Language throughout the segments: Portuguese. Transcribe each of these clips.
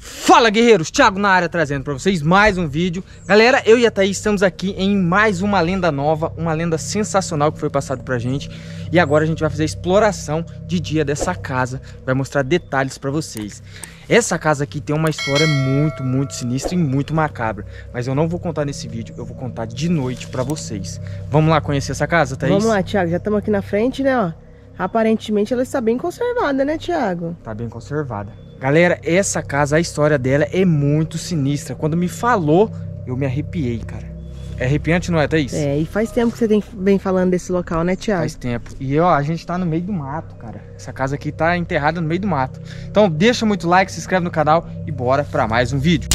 Fala guerreiros, Thiago na área trazendo para vocês mais um vídeo. Galera, eu e a Thaís estamos aqui em mais uma lenda nova, uma lenda sensacional que foi passada pra gente. E agora a gente vai fazer a exploração de dia dessa casa, vai mostrar detalhes pra vocês. Essa casa aqui tem uma história muito sinistra e muito macabra, mas eu não vou contar nesse vídeo, eu vou contar de noite pra vocês. Vamos lá conhecer essa casa, Thaís? Vamos lá, Thiago, já estamos aqui na frente, né, ó. Aparentemente ela está bem conservada, né, Thiago? Tá bem conservada. Galera, essa casa, a história dela é muito sinistra. Quando me falou, eu me arrepiei, cara. É arrepiante, não é, Thaís? É, e faz tempo que você vem falando desse local, né, Thiago? Faz tempo. E, ó, a gente tá no meio do mato, cara. Essa casa aqui tá enterrada no meio do mato. Então, deixa muito like, se inscreve no canal e bora pra mais um vídeo.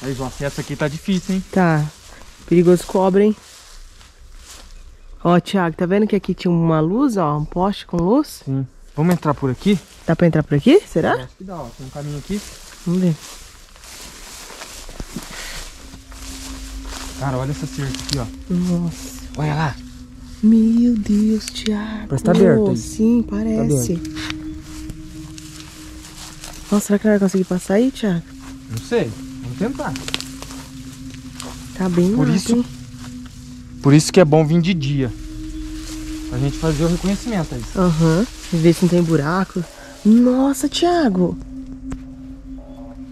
Mas o acesso aqui tá difícil, hein? Tá. Perigoso cobra, hein? Ó, Thiago, tá vendo que aqui tinha uma luz, ó? Um poste com luz? Sim. Vamos entrar por aqui? Dá pra entrar por aqui? Será? Acho que dá, ó. Tem um caminho aqui. Vamos ver. Cara, olha essa cerca aqui, ó. Nossa. Olha lá. Meu Deus, Thiago. Parece tá aberto, hein? Sim, parece. Tá aberto. Nossa, será que ela vai conseguir passar aí, Thiago? Não sei. Vamos tentar. Tá bem mato, hein? Por isso que é bom vir de dia. Pra gente fazer o reconhecimento aí. Aham. Ver se não tem buraco. Nossa, Thiago!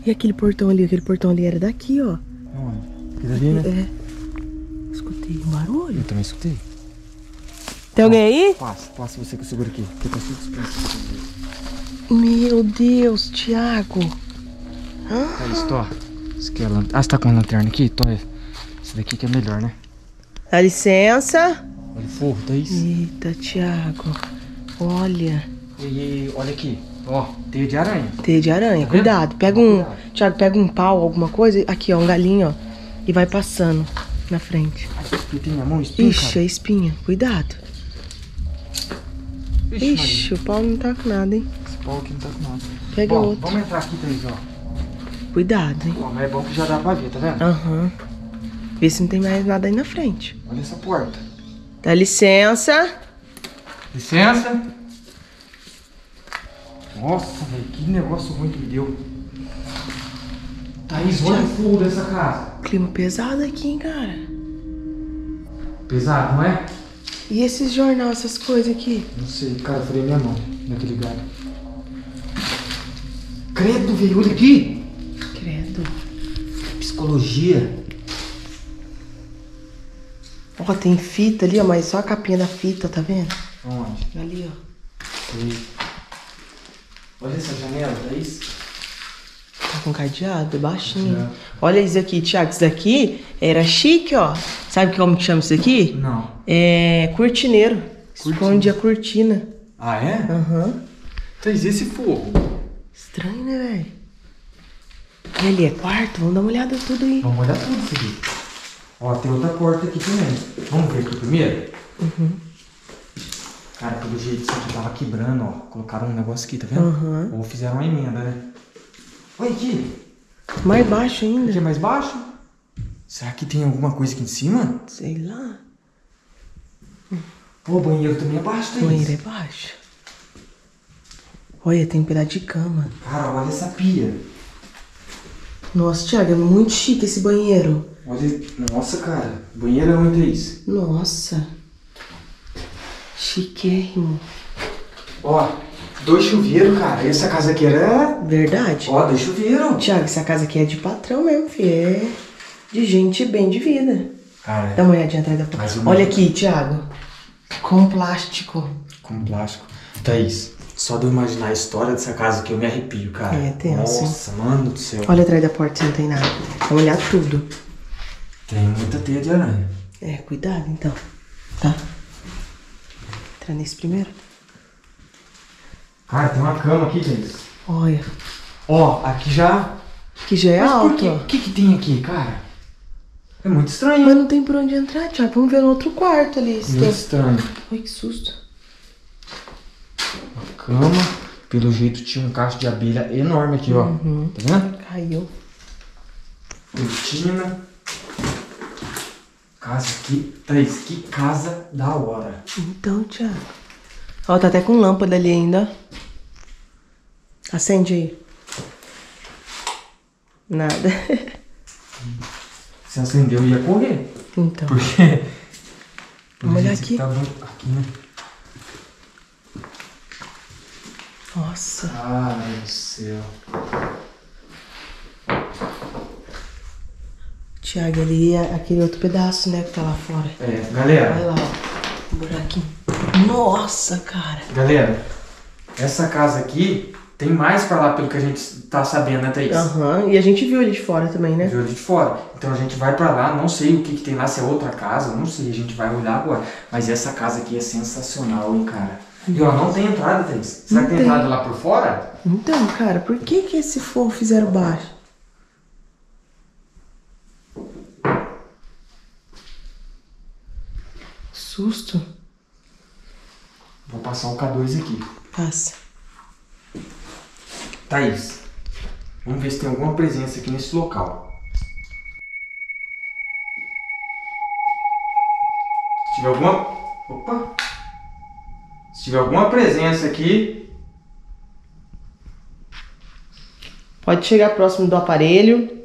E aquele portão ali? Aquele portão ali era daqui, ó. Não, aquele ali, né? É. Escutei um barulho. Eu também escutei. Tem alguém aí? Passa você que eu seguro aqui. Que eu consigo descansar. Meu Deus, Thiago! Tá isso, Tó. Ah, você tá com a lanterna aqui? Tó, esse daqui que é melhor, né? Dá licença. Olha o forro, tá isso? Eita, Thiago. Olha. E olha aqui. Ó, teia de aranha. Teia de aranha. Tá cuidado. Pega um... Cuidado. Thiago, pega um pau, alguma coisa. Aqui, ó, um galinho, ó. E vai passando na frente. Tem na mão, espinha, ixi, cara. É espinha. Cuidado. Ixi, o pau não tá com nada, hein? Esse pau aqui não tá com nada. Pega bom, outro. Vamos entrar aqui, Thaís, ó. Cuidado, hein? Ó, mas é bom que já dá pra ver, tá vendo? Aham. Vê se não tem mais nada aí na frente. Olha essa porta. Dá licença. Licença. Nossa, velho, que negócio ruim que me deu. Thaís, olha o fogo dessa casa. Clima pesado aqui, hein, cara. Pesado, não é? E esses jornal, essas coisas aqui? Não sei, cara, furei minha mão naquele galho. Credo, velho, olha aqui. Credo. Psicologia. Ó, tem fita ali, ó, mas só a capinha da fita, tá vendo? Onde? Ali, ó. Aí. Olha essa janela, tá isso? Tá com cadeado, é baixinho. Cadeado. Olha isso aqui, Thiago, isso daqui era chique, ó. Sabe como que chama isso aqui? Não. É cortineiro. Esconde a cortina. Ah, é? Aham. Então, esse forro. Estranho, né, velho? E ali é quarto? Vamos dar uma olhada tudo aí. Vamos olhar tudo isso aqui. Ó, tem outra porta aqui também. Vamos ver aqui primeiro? Uhum. Cara, pelo jeito isso aqui tava quebrando, ó. Colocaram um negócio aqui, tá vendo? Uhum. Ou fizeram uma emenda, né? Olha aqui. Mais baixo ainda. Aqui é mais baixo? Será que tem alguma coisa aqui em cima? Sei lá. Pô, o banheiro também é baixo, tá? O banheiro é baixo. Olha, tem um pedaço de cama. Cara, olha essa pia. Nossa, Thiago, é muito chique esse banheiro. Olha, nossa, cara, banheiro é muito isso. Nossa, chiquérrimo. Ó, dois chuveiros, cara. Essa casa aqui era... Verdade. Ó, dois chuveiros. Thiago, essa casa aqui é de patrão mesmo, filho. É de gente bem de vida. Cara, dá uma olhadinha atrás da porta. Olha aqui, Thiago. Com plástico. Com plástico. Thaís, só de eu imaginar a história dessa casa que eu me arrepio, cara. É, tenso. Nossa, mano do céu. Olha atrás da porta se não tem nada. Vamos olhar tudo. Tem muita teia de aranha. É, cuidado então, tá? Entrar nesse primeiro. Cara, tem uma cama aqui, gente. Olha. Ó, aqui já... Aqui já é alto. Mas por quê? O que tem aqui, cara? É muito estranho. Mas não tem por onde entrar, Thiago. Vamos ver no outro quarto ali. Muito estranho. Ai, que susto. Uma cama. Pelo jeito tinha um cacho de abelha enorme aqui, ó. Uhum. Tá vendo? Caiu. Cortina. casa aqui. Thaís, que casa da hora. Então, Thiago. Ó, tá até com lâmpada ali ainda. Acende aí. Nada. Se acender, eu ia correr. Então. Porque... Vamos olhar aqui. Tá aqui, né? Nossa. Ai, meu céu. Thiago, ali é aquele outro pedaço, né, que tá lá fora. É, galera. Vai lá, ó. Buraquinho. Nossa, cara. Galera, essa casa aqui tem mais pra lá, pelo que a gente tá sabendo, né, Thaís? Aham, e a gente viu ali de fora também, né? Viu ali de fora. Então a gente vai pra lá, não sei o que que tem lá, se é outra casa, não sei, a gente vai olhar agora. Mas essa casa aqui é sensacional, hein, cara. E ó, não tem entrada, Thaís. Será que tem entrada lá por fora? Então, cara, por que que esse forro fizeram baixo? Susto. Vou passar o K2 aqui. Passa. Thaís, vamos ver se tem alguma presença aqui nesse local. Se tiver alguma... Opa! Se tiver alguma presença aqui... Pode chegar próximo do aparelho.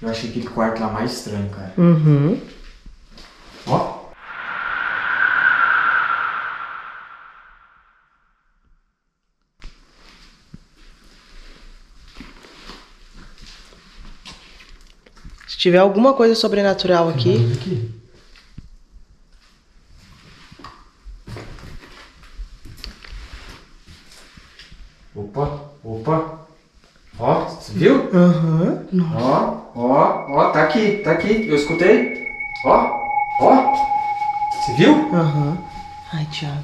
Eu achei aquele quarto lá mais estranho, cara. Uhum. Ó. Se tiver alguma coisa sobrenatural aqui... Vamos ver aqui. Opa, opa. Ó, você viu? Aham. Uhum. Ó. Ó, ó, tá aqui, tá aqui. Eu escutei. Ó, ó. Você viu? Aham. Uhum. Ai, Thiago.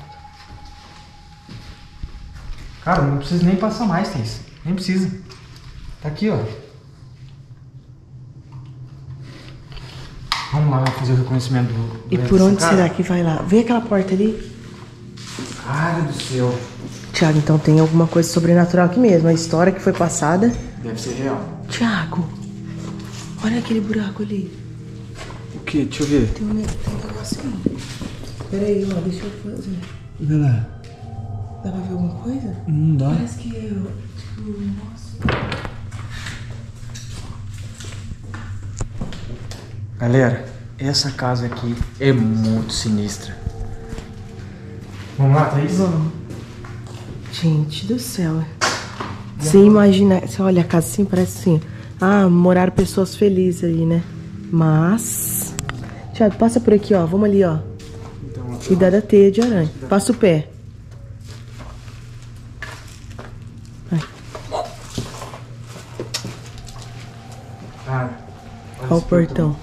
Cara, não precisa nem passar mais, Thaís. Nem precisa. Tá aqui, ó. Vamos lá fazer o reconhecimento do... E por onde será que vai lá? Vê aquela porta ali. Cara do céu. Thiago, então tem alguma coisa sobrenatural aqui mesmo. A história que foi passada... Deve ser real. Thiago... Olha aquele buraco ali. O que? Deixa eu ver. Tem um negócio aqui. Pera aí, ó, deixa eu fazer. Olha lá. Dá pra ver alguma coisa? Não dá. Parece que eu... Tipo, nossa. Galera, essa casa aqui é muito sinistra. Vamos lá, Thaís? Vamos. Gente do céu. Você imagina... Você olha a casa assim, parece assim... Ah, moraram pessoas felizes aí, né? Mas... Thiago, passa por aqui, ó. Vamos ali, ó. Então, cuidado da teia de aranha. Passa o pé. Vai. Cara, olha o portão.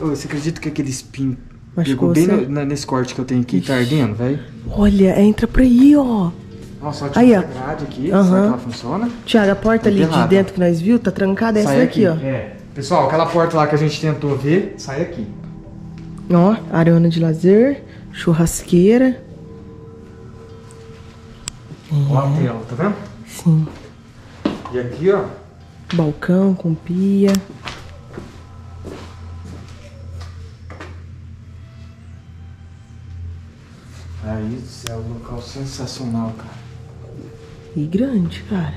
Ô, você acredita que aquele espinho... Machucou bem nesse corte que eu tenho aqui, tá ardendo, velho? Olha, entra por aí, ó. Nossa, aí, ó. Grade aqui, uhum. Será que ela funciona? Thiago, a porta ali de dentro que nós viu, tá trancada, é essa daqui, ó. É. Pessoal, aquela porta lá que a gente tentou ver, sai aqui. Ó, arana de lazer, churrasqueira. Ó a tela, tá vendo? Sim. E aqui, ó. Balcão com pia. Aí, é um local sensacional, cara. E grande, cara.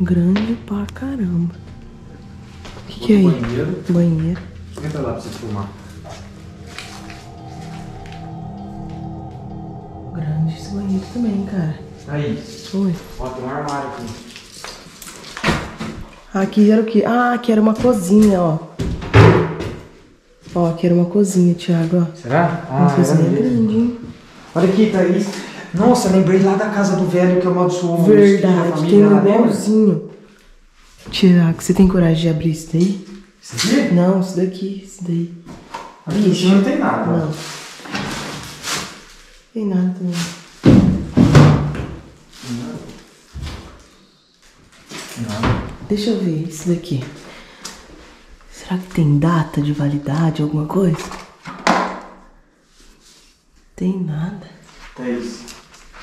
Grande pra caramba. O que é banheiro. Aí? Banheiro. Entra lá pra você filmar. Grande esse banheiro também, cara. Aí. Oi. Bota um armário aqui. Aqui era o quê? Ah, aqui era uma cozinha, ó. Ó, aqui era uma cozinha, Thiago, ó. Será? Ah, uma cozinha grande, hein? Olha aqui, Thaís. Nossa, lembrei lá da casa do velho que amaldiçoou. Verdade, tem um igualzinho. Tiago, você tem coragem de abrir isso daí? Isso aqui? Não, isso daqui, isso daí. Aqui isso não tem nada. Não. Não tem nada também. Não. Deixa eu ver isso daqui. Será que tem data de validade, alguma coisa? Tem nada. É isso.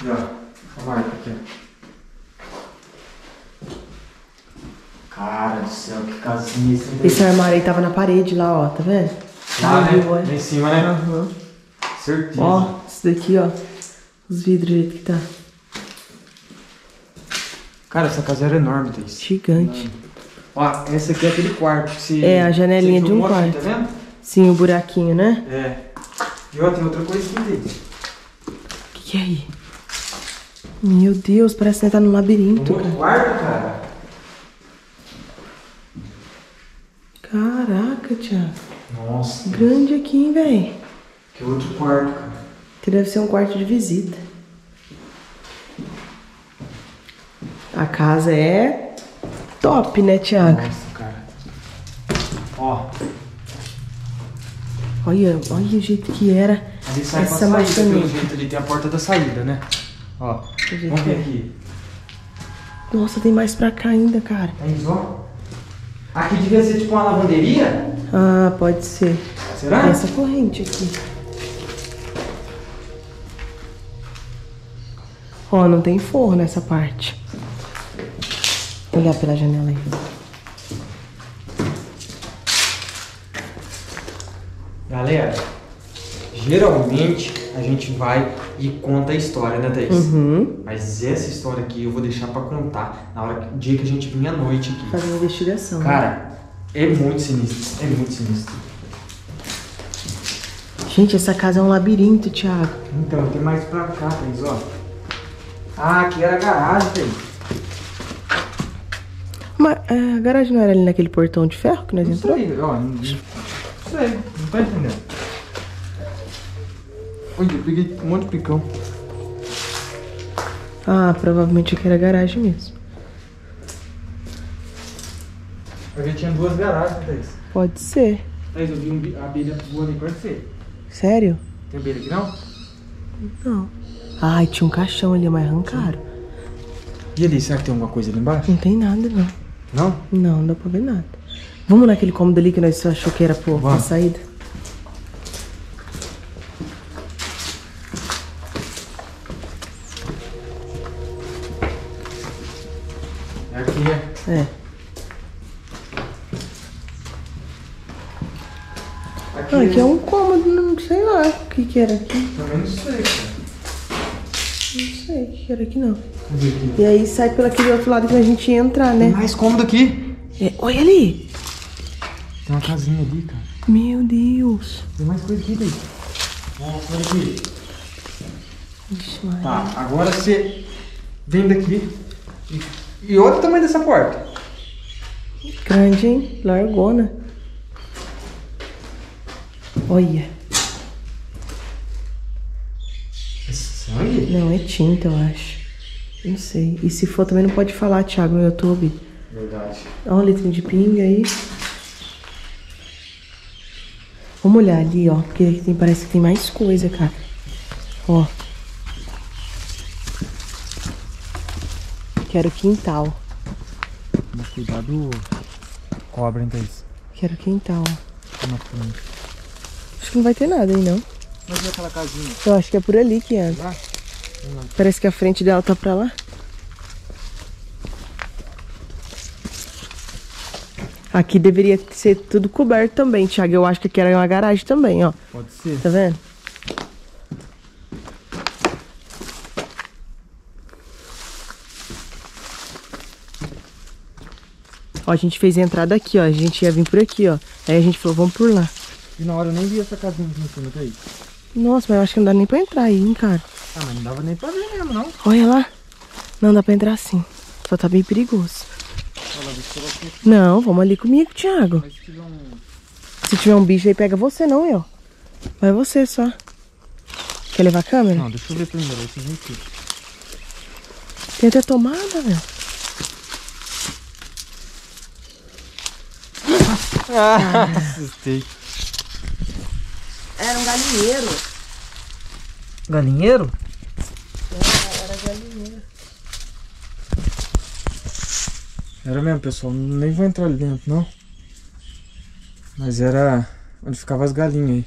E ó, a marca aqui. Cara do céu, que casinha esse. Esse armário aí tava na parede lá, ó, tá vendo? Ah, né? Viu, lá em cima, né? Uhum. Certeza. Ó, isso daqui, ó. Os vidros do jeito que tá. Cara, essa casa era enorme, Thaís. Gigante. Ó, essa aqui é aquele quarto que você... É, a janelinha de um quarto. Aqui, tá vendo? Sim, o buraquinho, né? É. E ó, tem outra coisa aqui dentro. O que é aí? Meu Deus, parece que você tá num labirinto. Um outro quarto, cara. Caraca, Thiago. Nossa. Grande aqui, hein, velho? Que outro quarto, cara. Que deve ser um quarto de visita. A casa é top, né, Thiago? Nossa, cara. Ó. Olha, olha o jeito que era. Ali sai essa maçaneta. Pelo jeito ali tem a porta da saída, né? Ó. Vamos ver aqui. Nossa, tem mais pra cá ainda, cara. Aí, ó. Aqui devia ser tipo uma lavanderia? Ah, pode ser. Será? Tem essa corrente aqui. Ó, não tem forro nessa parte. Vou olhar pela janela aí. Galera, geralmente a gente vai e conta a história, né, Thaís? Uhum. Mas essa história aqui eu vou deixar pra contar na hora, no dia que a gente vinha à noite aqui. Fazer uma investigação. Cara, é muito sinistro, é muito sinistro. Gente, essa casa é um labirinto, Thiago. Então, tem mais pra cá, Thaís, ó. Ah, aqui era a garagem, Thaís. Mas a garagem não era ali naquele portão de ferro que nós entramos? Não sei, ó, não sei, não tá entendendo. Olha, eu peguei um monte de picão. Ah, provavelmente aqui era a garagem mesmo. Porque tinha duas garagens, Thaís. Pode ser. Thaís, eu vi uma abelha voando ali perto de você. Sério? Tem abelha aqui não? Não. Ai, tinha um caixão ali, mas arrancaram. E ali, será que tem alguma coisa ali embaixo? Não tem nada, não. Não? Não, não dá pra ver nada. Vamos naquele cômodo ali que nós achou que era pra saída? É aqui, é? É. Aqui, aqui é um cômodo, não sei lá o que que era aqui. Também não sei, cara. Não sei o que era aqui, não. E aí sai por aquele outro lado que a gente ia entrar, né? Tem mais cômodo aqui. É, olha ali. Tem uma casinha ali, cara. Meu Deus. Tem mais coisa aqui, daí. Nossa, olha aqui. Ixi, tá, agora você vem daqui. E olha o tamanho dessa porta. Grande, hein? Largona. Olha. É sangue? Não, é tinta, eu acho. Não sei. E se for, também não pode falar, Thiago, no YouTube. Verdade. Olha o letrinho de pinga aí. Vamos olhar ali, ó. Porque aqui tem, parece que tem mais coisa, cara. Ó. Quero quintal. Mas cuidado cobra, hein, Thaís? Quero quintal, ó. Acho que não vai ter nada aí, não. Mas é aquela casinha. Eu acho que é por ali que é. Lá? Parece que a frente dela tá pra lá. Aqui deveria ser tudo coberto também, Thiago. Eu acho que aqui era uma garagem também, ó. Pode ser. Tá vendo? Ó, a gente fez a entrada aqui, ó. A gente ia vir por aqui, ó. Aí a gente falou, vamos por lá. E na hora eu nem vi essa casinha aqui em cima, tá aí? Nossa, mas eu acho que não dá nem pra entrar aí, hein, cara. Ah, mas não dava nem pra ver mesmo, não. Olha lá. Não, dá pra entrar sim. Só tá bem perigoso. Não, vamos ali comigo, Thiago. Mas se tiver um bicho aí, pega você, não eu. Vai você só. Quer levar a câmera? Não, deixa eu ver primeiro. Tem até tomada, velho. Ah, assustei. Era um galinheiro. Galinheiro? Era galinheiro. Era mesmo, pessoal. Nem vou entrar ali dentro, não. Mas era onde ficavam as galinhas aí.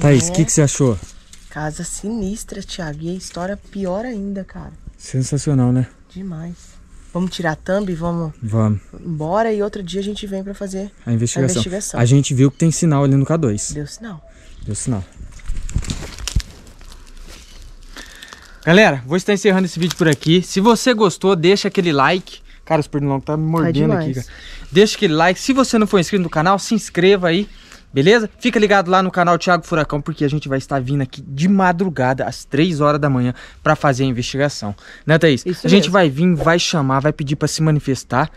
Thaís, o que que você achou? Casa sinistra, Thiago. E a história pior ainda, cara. Sensacional, né? Demais. Vamos tirar a thumb e vamos embora. E outro dia a gente vem pra fazer a investigação. A gente viu que tem sinal ali no K2. Deu sinal. Deu sinal. Galera, vou estar encerrando esse vídeo por aqui. Se você gostou, deixa aquele like. Cara, os pernilongos tá me mordendo aqui, cara. Deixa aquele like. Se você não for inscrito no canal, se inscreva aí. Beleza? Fica ligado lá no canal Thiago Furacão, porque a gente vai estar vindo aqui de madrugada, às 3 horas da manhã, pra fazer a investigação. Né, Thaís? Isso a gente mesmo. Vai vir, vai chamar, vai pedir pra se manifestar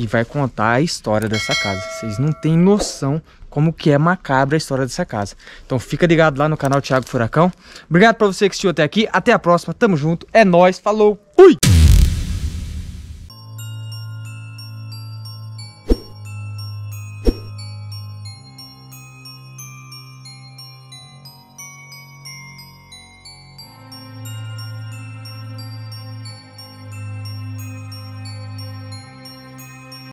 e vai contar a história dessa casa. Vocês não têm noção como que é macabra a história dessa casa. Então fica ligado lá no canal Thiago Furacão. Obrigado pra você que assistiu até aqui. Até a próxima. Tamo junto. É nóis. Falou. Fui!